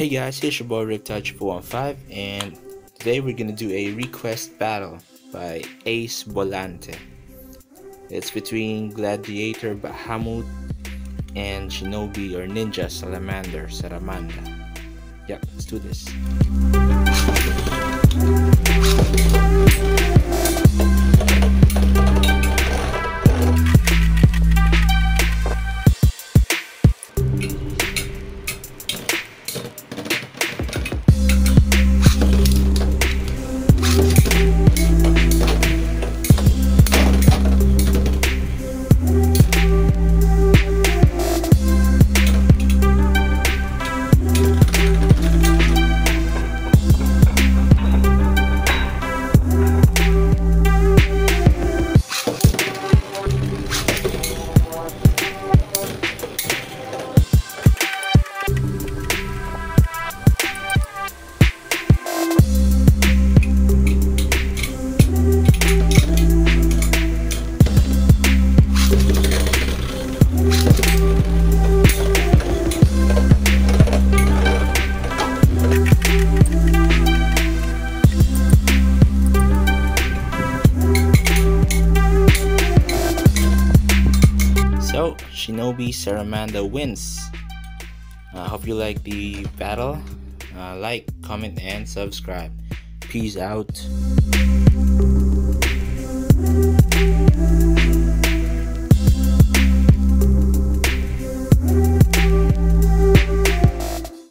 Hey guys, it's your boy Riptide1115, and today we're gonna do a request battle by Ace Volante. It's between Gladiator Bahamut and Shinobi or Ninja Saramanda. Yeah, let's do this. So Shinobi Saramanda wins. I hope you like the battle. Like, comment, and subscribe. Peace out.